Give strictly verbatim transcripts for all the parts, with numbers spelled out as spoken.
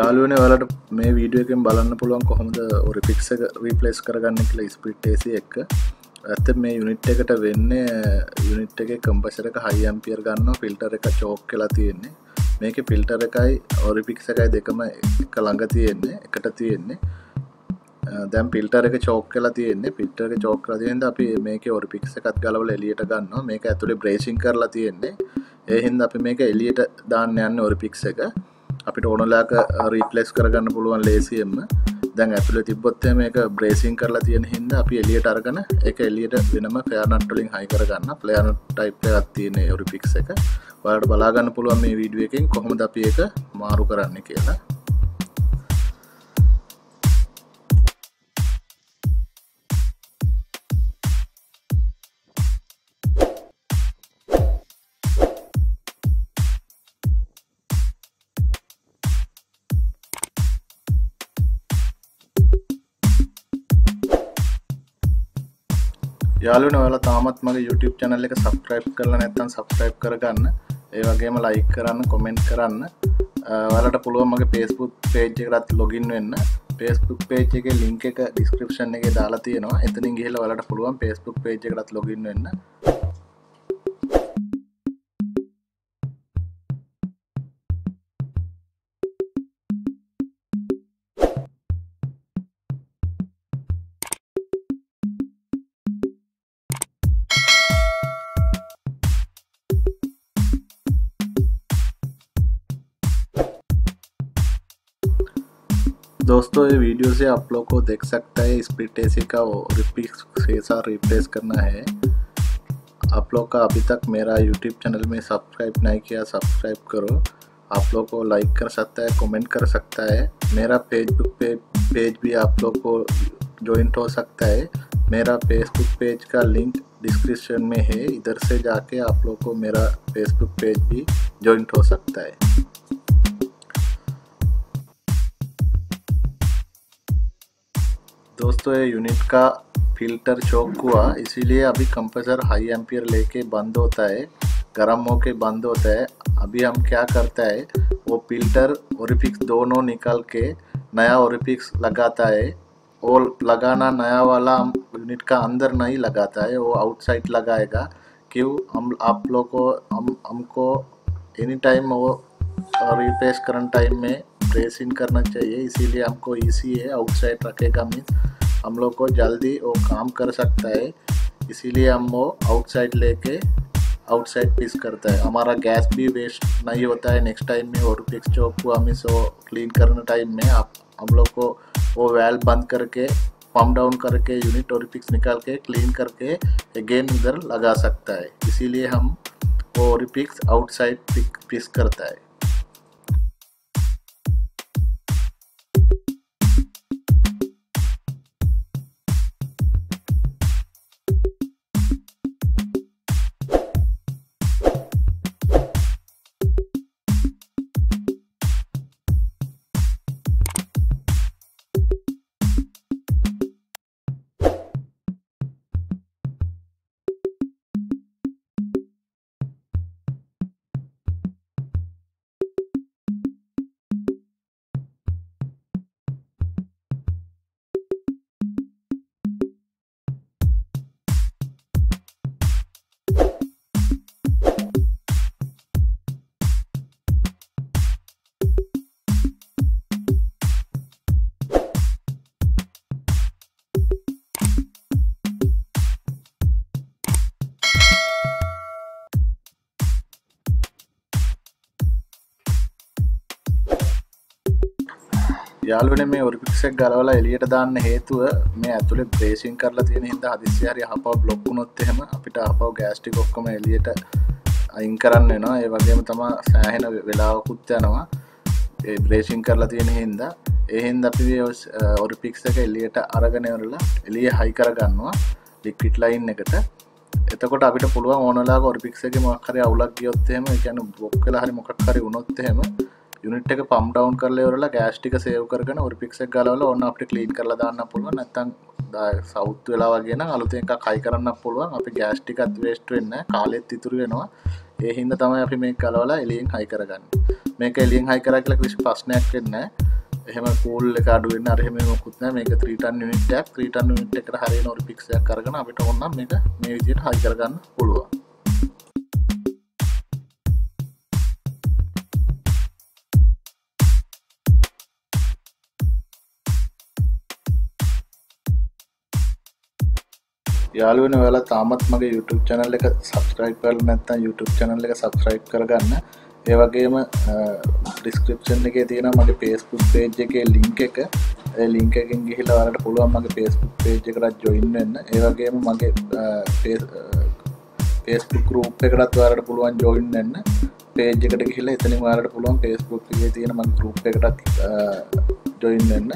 යාළුවනේ ඔයාලට මේ වීඩියෝ එකෙන් බලන්න පුළුවන් කොහොමද ඔය රිපික්ස් එක රීප්ලේස් කරගන්නේ කියලා ස්පීඩ් A C එක. ඇත්තට මේ යුනිට් එකට වෙන්නේ යුනිට් එකේ කම්ප්‍රෙසර් එක හයි ඇම්පියර් ගන්නවා ෆිල්ටර් එක චෝක් කරලා තියෙන්නේ. මේකේ ෆිල්ටර් එකයි ඔය රිපික්ස් එකයි දෙකම එක ළඟ තියෙන්නේ එකට තියෙන්නේ. දැන් ෆිල්ටර් එක චෝක් කරලා තියෙන්නේ ෆිල්ටර් එක චෝක් කරලා තියෙනද අපි මේකේ ඔය රිපික්ස් එකත් ගලවලා එළියට ගන්නවා. මේක ඇතුලේ බ්‍රේසින් කරලා තියෙන්නේ. ඒ හින්දා අපි මේක එළියට දාන්න යන්නේ ඔය රිපික්ස් එක. අපිට ඕනලාක රීප්ලේස් කරගන්න පුළුවන් ලේසියෙන්ම දැන් ඇතුලේ තිබ්බොත් එහේ මේක බ්‍රේසින් කරලා තියෙන හින්දා අපි එළියට අරගෙන ඒක එළියට වෙනම ෆෙයා නට් වලින් හයි කරගන්න ෆෙයා නට් ටයිප් එකක් තියෙන ඒ රිපික්ස් එක ඔයාලට බලා ගන්න පුළුවන් මේ වීඩියෝ එකෙන් කොහොමද අපි ඒක මාරු කරන්නේ කියලා. යාළුවනේ ඔයාලා තාමත් මගේ YouTube channel එක subscribe කරලා නැත්නම් subscribe කරගන්න. ඒ වගේම like කරන්න, comment කරන්න. ඔයාලට පුළුවන් මගේ Facebook page එකටත් login වෙන්න. Facebook page එකේ link එක description එකේ දාලා තියෙනවා. එතනින් ගිහලා ඔයාලට පුළුවන් Facebook page එකටත් login වෙන්න. दोस्तों ये वीडियो से आप लोग को देख सकता है स्प्लिट एसी का रिपिक्स के साथ रिप्लेस करना है। आप लोग का अभी तक मेरा यूट्यूब चैनल में सब्सक्राइब नहीं किया सब्सक्राइब करो। आप लोग को लाइक कर सकता है कमेंट कर सकता है। मेरा फेसबुक पे पेज भी आप लोग को ज्वाइंट हो सकता है। मेरा फेसबुक पेज का लिंक डिस्क्रिप्शन में है, इधर से जाके आप लोग को मेरा फेसबुक पेज भी ज्वाइंट हो सकता है। दोस्तों ये यूनिट का फिल्टर चौक हुआ इसीलिए अभी कंप्रेसर हाई एम्पियर लेके बंद होता है, गर्म होके बंद होता है। अभी हम क्या करता है वो फिल्टर ओरिफिक्स दोनों निकाल के नया ओरिफिक्स लगाता है। वो लगाना नया वाला हम यूनिट का अंदर नहीं लगाता है, वो आउटसाइड लगाएगा। क्यों हम आप लोग को हम हमको एनी टाइम वो रिप्लेस करने टाइम में प्रेसिंग करना चाहिए, इसीलिए हमको इसी है आउटसाइड रखेगा मीन्स हम लोग को जल्दी वो काम कर सकता है। इसीलिए हम वो आउटसाइड लेके आउटसाइड पीस करता है। हमारा गैस भी वेस्ट नहीं होता है। नेक्स्ट टाइम में और फिक्स चौक को हम इसको क्लीन करने टाइम में आप हम लोग को वो वाल्व बंद करके पंप डाउन करके यूनिट और फिक्स निकाल के क्लीन करके अगेन इधर लगा सकता है। इसीलिए हम वो और फिक्स आउटसाइड पीस करता है। යාළුවනේ මේ ඔරිෆික්ස් එක ගලවලා එළියට දාන්න හේතුව මේ ඇතුලේ බ්‍රේසින් කරලා තියෙන හින්දා හදිස්සිය හරි අහපව બ્લોක් වුණොත් එහෙම අපිට අහපව ගෑස් ටික ඔක්කොම එළියට අයින් කරන්න වෙනවා. ඒ වගේම තමයි සෑහෙන වෙලාවකුත් යනවා ඒ බ්‍රේසින් කරලා තියෙන හින්දා. ඒ හින්දා අපි මේ ඔරිෆික්ස් එක එළියට අරගෙන ඉවරලා එළිය හයි කරගන්නවා ලික්විඩ් ලයින් එකට. එතකොට අපිට පුළුවන් ඕන වෙලාවක ඔරිෆික්ස් එකේ මොකක් හරි අවුලක් ගියොත් එහෙම ඒ කියන්නේ બ્લોක් වෙලා හරි මොකක් හරි වුණොත් එහෙම यूनिट के पंप डाउन कर ले वाला गैस टिक सेव करके ना और पिक्स गलवला ओन आपटे क्लीन करला दाना पुलवा नत्तन साउथ वेला वगे ना अलुते एक खाई करना पुलवा අපි गैस टिक අත් वेस्ट වෙන්නේ කාලෙත් ඉතුරු වෙනවා. ඒ හින්දා තමයි අපි මේක ගලවලා එලියෙන් හයි කරගන්නේ. මේක එලියෙන් හයි කරා කියලා කිසි ප්‍රශ්නයක් වෙන්නේ නැහැ. එහෙම කෝල් එක අඩු වෙන්න අර එහෙම මොකුත් නැහැ මේක three ton unit එකක් three ton unit එකට හරියන ඔර පික්ස් එකක් අරගෙන අපිට ඕන නම් මේක මේ විදිහට හයි කරගන්න පුළුවන්. යාළුවනේ ඔයාලා තාමත් මගේ YouTube channel එක subscribe කරලා නැත්නම් YouTube channel එක subscribe කරගන්න. ඒ වගේම description එකේ තියෙනවා මගේ Facebook page එකේ link එක. ඒ link එකෙන් ගිහිල්ලා ඔයාලට පුළුවන් මගේ Facebook page එකට join වෙන්න. ඒ වගේම මගේ Facebook group එකකට ඔයාලට පුළුවන් join වෙන්න. page එකට ගිහිල්ලා එතනින් ඔයාලට පුළුවන් Facebook එකේ තියෙන මගේ group එකකට join වෙන්න.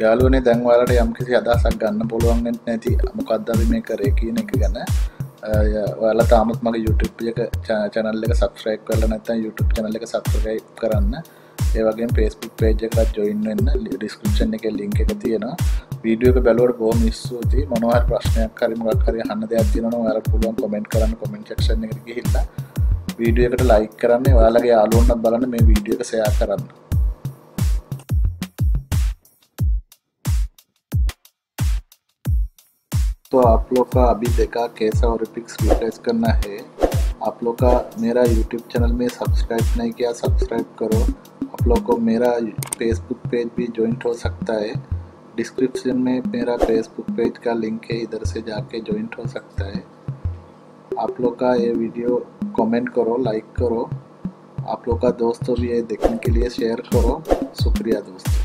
යාළුවනේ දැන් ඔයාලට යම්කිසි අදහසක් ගන්න පුළුවන් වෙන්නේ නැති මොකක්ද අපි මේ කරේ කියන එක ගැන ඔයාලා තාමත් මගේ YouTube එක channel එක subscribe කරලා නැත්නම් YouTube channel එක subscribe කරන්න. ඒ වගේම Facebook page එකට join වෙන්න description එකේ link එක තියෙනවා. වීඩියෝ එක බලනකොට බොහොම ස්තුතියි. මොනවා හරි ප්‍රශ්නයක් හරි මොකක් හරි අහන්න දෙයක් තියෙනවා නම් ඔයාලට පුළුවන් comment කරන්න comment section එකට ගිහිල්ලා වීඩියෝ එකට like කරන්න. ඔයාලගේ යාළුවන්වත් බලන්න මේ වීඩියෝ එක share කරන්න. तो आप लोग का अभी देखा कैसा और पिक्स रिप्लेस करना है। आप लोग का मेरा YouTube चैनल में सब्सक्राइब नहीं किया सब्सक्राइब करो। आप लोग को मेरा Facebook पेज भी ज्वाइंट हो सकता है। डिस्क्रिप्शन में मेरा Facebook पेज का लिंक है, इधर से जाके ज्वाइंट हो सकता है। आप लोग का ये वीडियो कमेंट करो, लाइक करो। आप लोग का दोस्तों भी ये देखने के लिए शेयर करो। शुक्रिया दोस्तों।